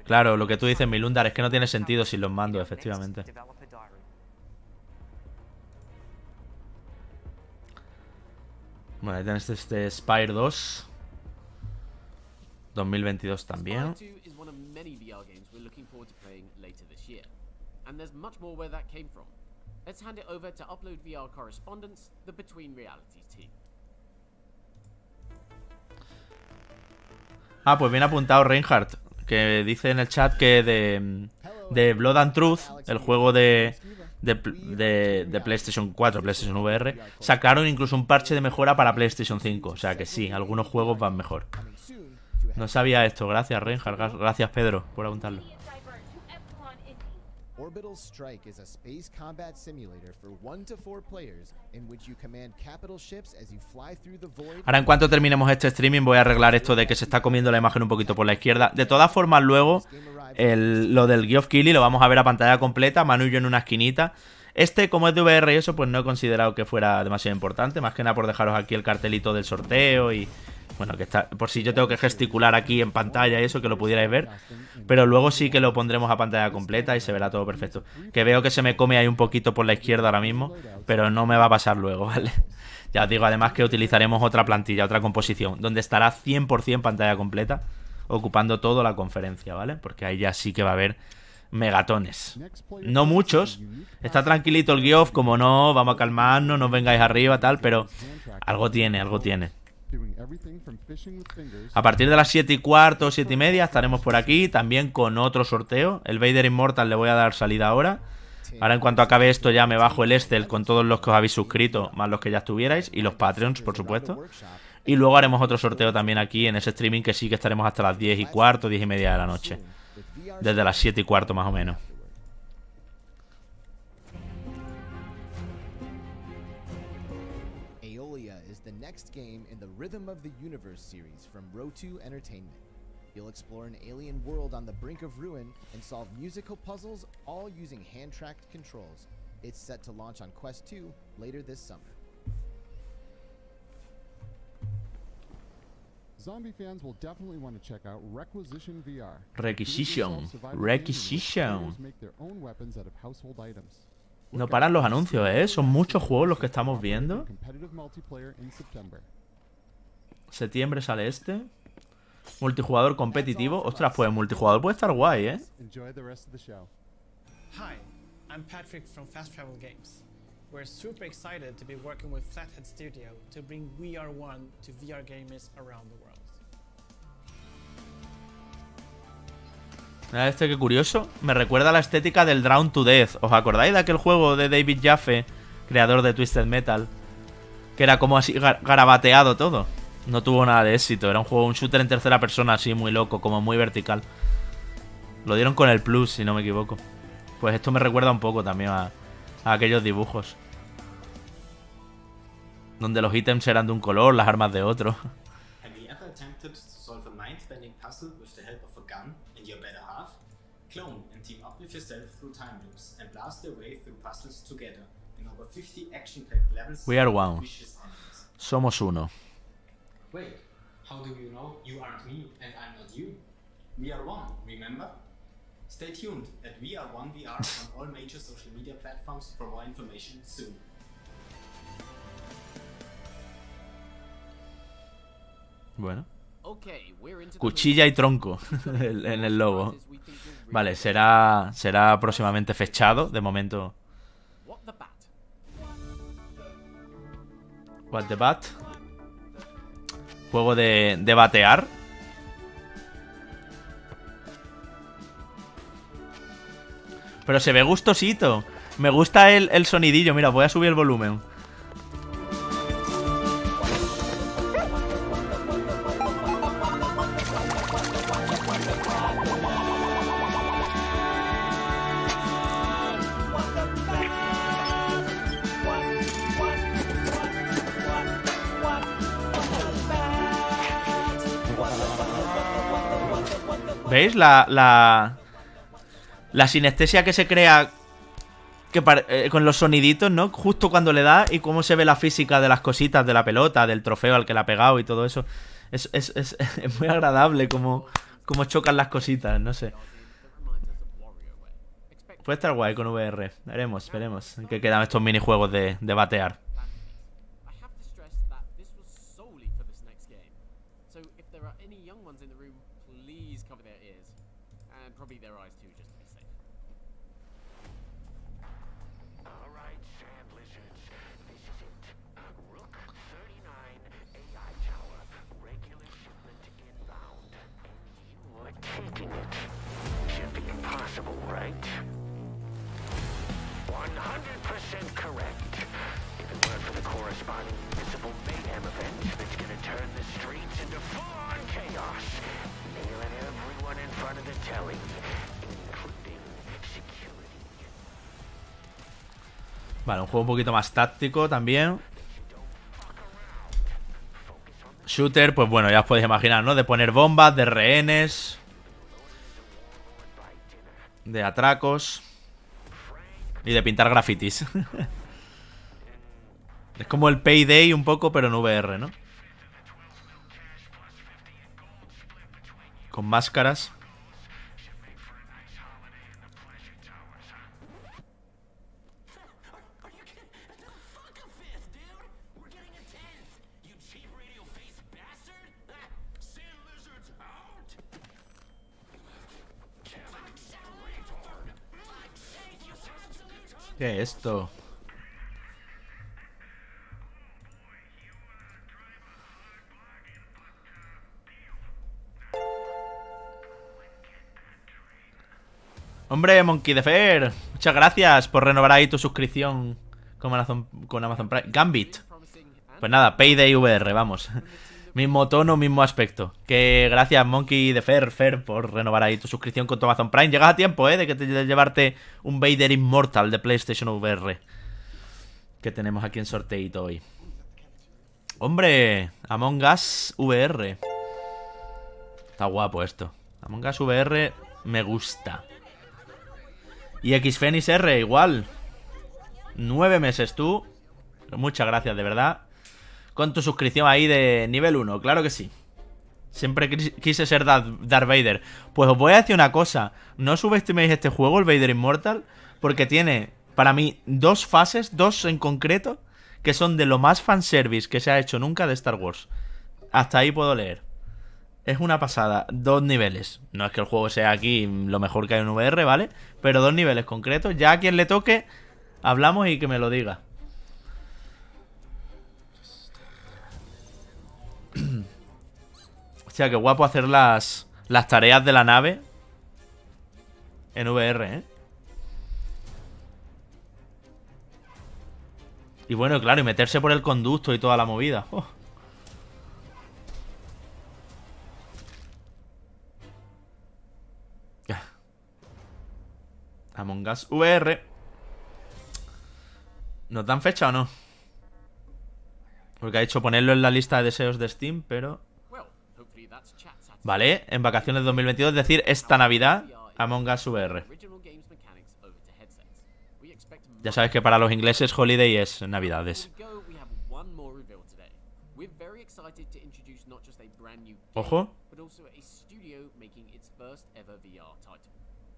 Claro, lo que tú dices, Milundar, es que no tiene sentido sin los mandos, efectivamente. Bueno, ahí tienes este Spyro 2 2022 también. Ah, pues bien apuntado Reinhardt, que dice en el chat que de Blood and Truth, el juego de PlayStation 4, PlayStation VR, sacaron incluso un parche de mejora para PlayStation 5. O sea que sí, algunos juegos van mejor. No sabía esto, gracias Reinhardt, gracias Pedro por apuntarlo. Orbital Strike is a space combat simulator for 1 to 4 players in which you command capital ships as you fly through the void. Ahora en cuanto terminemos este streaming voy a arreglar esto de que se está comiendo la imagen un poquito por la izquierda. De todas formas luego lo del Geoff Keighley lo vamos a ver a pantalla completa, Manu y yo en una esquinita. Este, como es de VR y eso, pues no he considerado que fuera demasiado importante, más que nada por dejaros aquí el cartelito del sorteo y... Bueno, que está, por si yo tengo que gesticular aquí en pantalla y eso, que lo pudierais ver. Pero luego sí que lo pondremos a pantalla completa y se verá todo perfecto. Que veo que se me come ahí un poquito por la izquierda ahora mismo, pero no me va a pasar luego, ¿vale? Ya os digo, además que utilizaremos otra plantilla, otra composición, donde estará 100% pantalla completa, ocupando toda la conferencia, ¿vale? Porque ahí ya sí que va a haber megatones. No muchos. Está tranquilito el Geoff, como no, vamos a calmarnos, no os vengáis arriba, tal, pero algo tiene, algo tiene. A partir de las 7:15, 7:30 estaremos por aquí, también con otro sorteo. El Vader Immortal le voy a dar salida ahora. Ahora en cuanto acabe esto ya me bajo el Excel con todos los que os habéis suscrito, más los que ya estuvierais, y los Patreons, por supuesto. Y luego haremos otro sorteo también aquí en ese streaming, que sí que estaremos hasta las 10:15, 10:30 de la noche. Desde las 7:15 más o menos. Rhythm of the Universe series from Rotu Entertainment. You'll explore an alien world on the brink of ruin and solve musical puzzles, all using hand-tracked controls. It's set to launch on Quest 2 later this summer. Requisition. No paran los anuncios, ¿eh? Son muchos juegos los que estamos viendo. Septiembre sale este. Multijugador competitivo. Ostras, pues el multijugador puede estar guay, ¿eh? Hi, I'm Patrick from Fast Travel Games. We're super excited to be working with Flathead Studio to bring VR1 to VR gamers around the world. Este, qué curioso. Me recuerda a la estética del Drown to Death. ¿Os acordáis de aquel juego de David Jaffe, creador de Twisted Metal? Que era como así garabateado todo. No tuvo nada de éxito. Era un juego, un shooter en tercera persona, así muy loco, como muy vertical. Lo dieron con el Plus, si no me equivoco. Pues esto me recuerda un poco también a aquellos dibujos. Donde los ítems eran de un color, las armas de otro. Clone and team up with yourself through time loops and blast their way through puzzles together in over 50 action-packed levels. We are one. Somos uno. Wait, how do you know you aren't me and I'm not you? We are one, remember? Stay tuned at We Are One VR on all major social media platforms for more information soon. Bueno. Cuchilla y tronco en el logo. Vale, será próximamente fechado. De momento. What the Bat. Juego de batear. Pero se ve gustosito. Me gusta el sonidillo. Mira, voy a subir el volumen. ¿Veis? La sinestesia que se crea que con los soniditos, ¿no? Justo cuando le da y cómo se ve la física de las cositas, de la pelota, del trofeo al que la ha pegado y todo eso. Es muy agradable como chocan las cositas, no sé. Puede estar guay con VR. Veremos en qué quedan estos minijuegos de batear. Vale, un juego un poquito más táctico también. Shooter, pues bueno, ya os podéis imaginar, ¿no? De poner bombas, de rehenes, de atracos y de pintar grafitis. Es como el Payday un poco, pero en VR, ¿no? Con máscaras. ¿Qué es esto? Hombre, Monkey de Fair, muchas gracias por renovar ahí tu suscripción con Amazon Prime. Gambit. Pues nada, Payday VR, vamos. Mismo tono, mismo aspecto. Que gracias, Monkey de Fair, por renovar ahí tu suscripción con tu Amazon Prime. Llegas a tiempo, ¿eh? De llevarte un Vader Immortal de PlayStation VR. Que tenemos aquí en sorteito hoy. ¡Hombre! Among Us VR. Está guapo esto. Among Us VR me gusta. Y Xfenix R, igual. 9 meses tú. Muchas gracias, de verdad. Con tu suscripción ahí de nivel 1, claro que sí. Siempre quise ser Darth Vader. Pues os voy a decir una cosa. No subestiméis este juego, el Vader Immortal, porque tiene, para mí, dos fases, dos en concreto, que son de lo más fanservice que se ha hecho nunca de Star Wars. Hasta ahí puedo leer. Es una pasada. Dos niveles. No es que el juego sea aquí lo mejor que hay en VR, ¿vale? Pero dos niveles concretos. Ya a quien le toque, hablamos y que me lo diga. Hostia, qué guapo hacer las tareas de la nave en VR, ¿eh? Y bueno, claro, y meterse por el conducto y toda la movida. Oh. Among Us VR. ¿Nos dan fecha o no? Porque ha dicho ponerlo en la lista de deseos de Steam, pero... Vale, en vacaciones de 2022, es decir, esta Navidad, Among Us VR. Ya sabes que para los ingleses Holiday es Navidades. Ojo.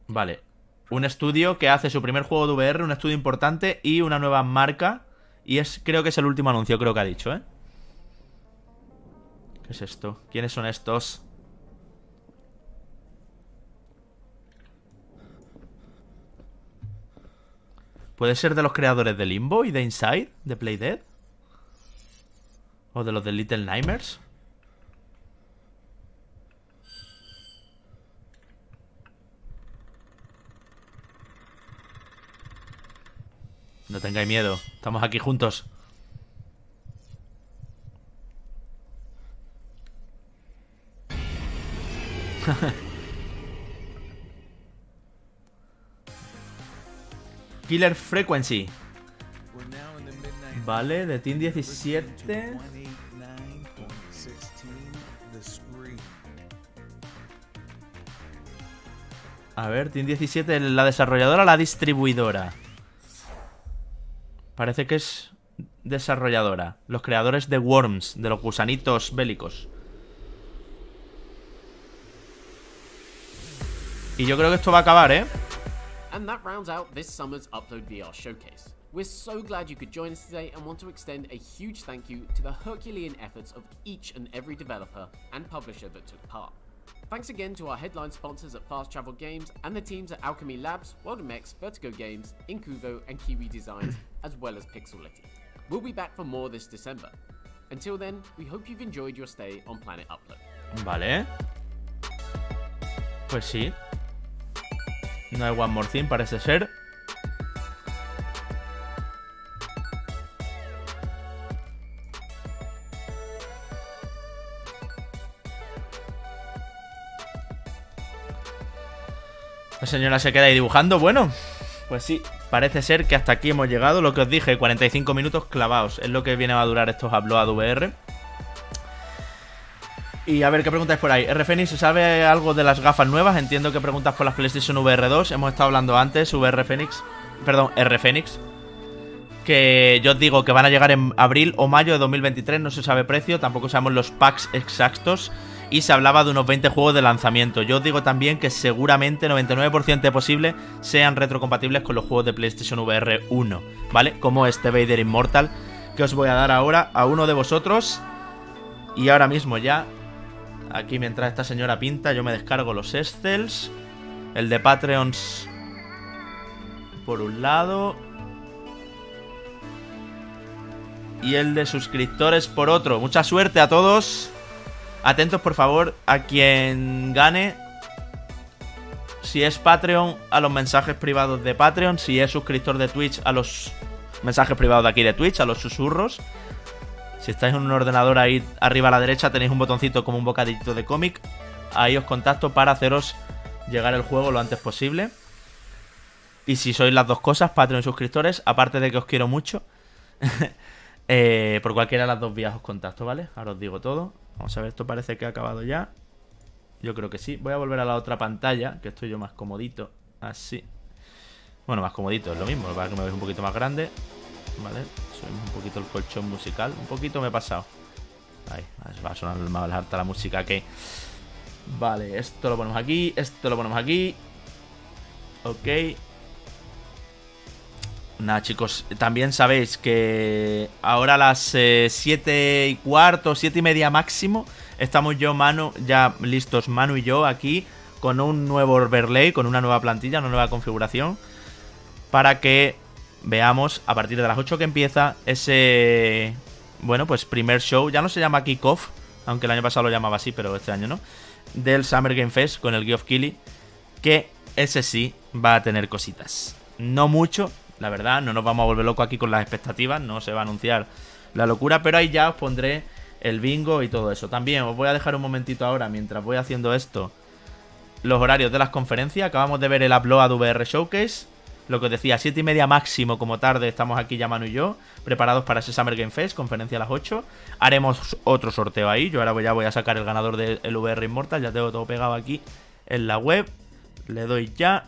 Vale. Un estudio que hace su primer juego de VR, un estudio importante y una nueva marca. Y es, creo que es el último anuncio, creo que ha dicho, ¿eh? ¿Qué es esto? ¿Quiénes son estos? ¿Puede ser de los creadores de Limbo y de Inside, de Playdead? ¿O de los de Little Nightmares? No tengáis miedo, estamos aquí juntos. Killer Frequency. Vale, de Team 17. A ver, Team 17, la desarrolladora, la distribuidora. Parece que es desarrolladora. Los creadores de Worms, de los gusanitos bélicos. Y yo creo que esto va a acabar, ¿eh? And that rounds out this summer's Upload VR showcase. We're so glad you could join us today and want to extend a huge thank you to the Herculean efforts of each and every developer and publisher that took part. Thanks again to our headline sponsors at Fast Travel Games and the teams at Alchemy Labs, World of Mechs, Vertigo Games, Incuvo and Kiwi Designs, as well as Pixelity. We'll be back for more this December. Until then, we hope you've enjoyed your stay on Planet Upload. Vale. Pues sí. No hay One More Thing, parece ser. La señora se queda ahí dibujando. Bueno, pues sí, parece ser que hasta aquí hemos llegado. Lo que os dije, 45 minutos clavados. Es lo que viene a durar estos Upload VR. Y a ver, ¿qué preguntáis por ahí? RFenix, ¿sabe algo de las gafas nuevas? Entiendo que preguntas por las PlayStation VR 2. Hemos estado hablando antes, VRFenix. Perdón, RFenix. Que yo os digo que van a llegar en abril o mayo de 2023. No se sabe precio, tampoco sabemos los packs exactos. Y se hablaba de unos 20 juegos de lanzamiento. Yo os digo también que seguramente 99% de posible sean retrocompatibles con los juegos de PlayStation VR 1, ¿vale? Como este Vader Immortal, que os voy a dar ahora a uno de vosotros. Y ahora mismo ya... Aquí mientras esta señora pinta, yo me descargo los excels. El de Patreons por un lado. Y el de suscriptores por otro. Mucha suerte a todos. Atentos por favor a quien gane. Si es Patreon, a los mensajes privados de Patreon. Si es suscriptor de Twitch, a los mensajes privados de aquí de Twitch, a los susurros. Si estáis en un ordenador ahí arriba a la derecha tenéis un botoncito como un bocadito de cómic. Ahí os contacto para haceros llegar el juego lo antes posible. Y si sois las dos cosas, Patreon y suscriptores, aparte de que os quiero mucho, por cualquiera de las dos vías os contacto, ¿vale? Ahora os digo todo. Vamos a ver, esto parece que ha acabado ya. Yo creo que sí. Voy a volver a la otra pantalla, que estoy yo más comodito. Así. Bueno, más comodito, es lo mismo. Para que me veáis un poquito más grande. Vale, subimos un poquito el colchón musical. Un poquito me he pasado. Ahí, va a sonar más alta la música que... Vale, esto lo ponemos aquí, esto lo ponemos aquí. Ok. Nada, chicos, también sabéis que ahora a las 7:15, 7:30 máximo, estamos listos Manu y yo aquí con un nuevo overlay, con una nueva plantilla, una nueva configuración, para que veamos a partir de las 8 que empieza ese, bueno, pues primer show, ya no se llama Kickoff, aunque el año pasado lo llamaba así, pero este año no, del Summer Game Fest con el Geoff Keighley, que ese sí va a tener cositas, no mucho. La verdad, no nos vamos a volver locos aquí con las expectativas, no se va a anunciar la locura, pero ahí ya os pondré el bingo y todo eso. También os voy a dejar un momentito ahora, mientras voy haciendo esto, los horarios de las conferencias. Acabamos de ver el Upload VR Showcase, lo que os decía, 7:30 máximo como tarde estamos aquí ya Manu y yo, preparados para ese Summer Game Fest, conferencia a las 8. Haremos otro sorteo ahí, yo ahora ya voy a sacar el ganador del VR Immortal, ya tengo todo pegado aquí en la web. Le doy ya.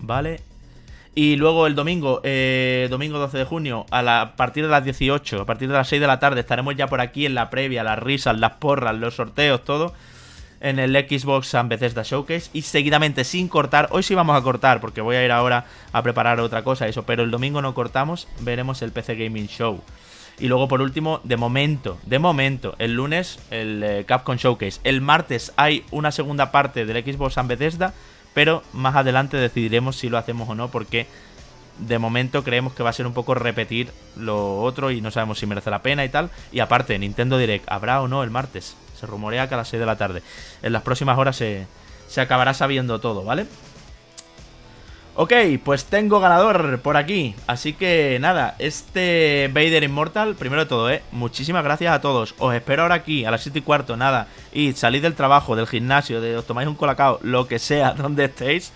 Vale. Y luego el domingo, domingo 12 de junio, a partir de las 18, a partir de las 6 de la tarde, estaremos ya por aquí en la previa, las risas, las porras, los sorteos, todo, en el Xbox and Bethesda Showcase. Y seguidamente, sin cortar, hoy sí vamos a cortar, porque voy a ir ahora a preparar otra cosa, eso, pero el domingo no cortamos, veremos el PC Gaming Show. Y luego, por último, de momento, el lunes, el Capcom Showcase. El martes hay una segunda parte del Xbox and Bethesda, pero más adelante decidiremos si lo hacemos o no, porque de momento creemos que va a ser un poco repetir lo otro y no sabemos si merece la pena y tal. Y aparte, Nintendo Direct, ¿habrá o no el martes? Se rumorea que a las 6 de la tarde. En las próximas horas se acabará sabiendo todo, ¿vale? Ok, pues tengo ganador por aquí. Así que nada, este Vader Immortal, primero de todo, muchísimas gracias a todos. Os espero ahora aquí a las 7:15, nada. Y salid del trabajo, del gimnasio, os tomáis un colacao, lo que sea, donde estéis.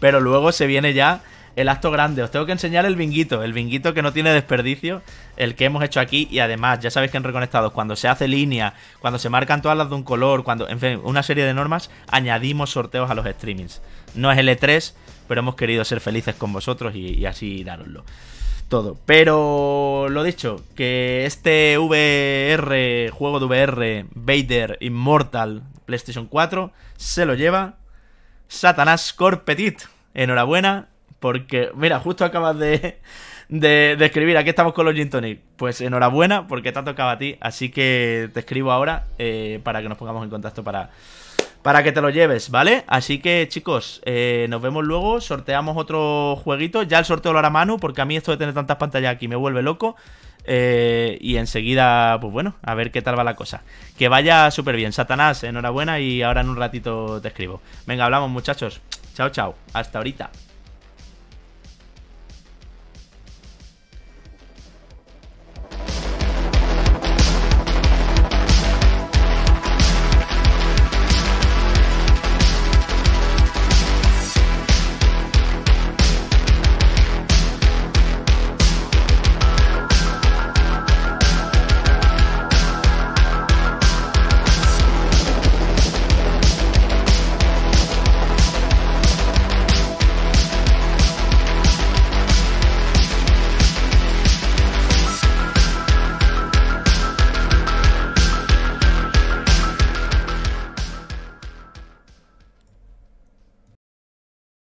Pero luego se viene ya el acto grande. Os tengo que enseñar el binguito que no tiene desperdicio, el que hemos hecho aquí. Y además, ya sabéis que en Reconectados, cuando se hace línea, cuando se marcan todas las de un color, cuando, en fin, una serie de normas, añadimos sorteos a los streamings. No es L3... pero hemos querido ser felices con vosotros y así dároslo todo. Pero lo dicho, que este VR, juego de VR, Vader Immortal PlayStation 4, se lo lleva Satanás Corpetit. Enhorabuena, porque mira, justo acabas de escribir, aquí estamos con los Gin Tonic. Pues enhorabuena, porque te ha tocado a ti, así que te escribo ahora para que nos pongamos en contacto para que te lo lleves, ¿vale? Así que, chicos, nos vemos luego. Sorteamos otro jueguito. Ya el sorteo lo hará Manu, porque a mí esto de tener tantas pantallas aquí me vuelve loco. Y enseguida, pues bueno, a ver qué tal va la cosa. Que vaya súper bien. Satanás, enhorabuena y ahora en un ratito te escribo. Venga, hablamos, muchachos. Chao, chao. Hasta ahorita.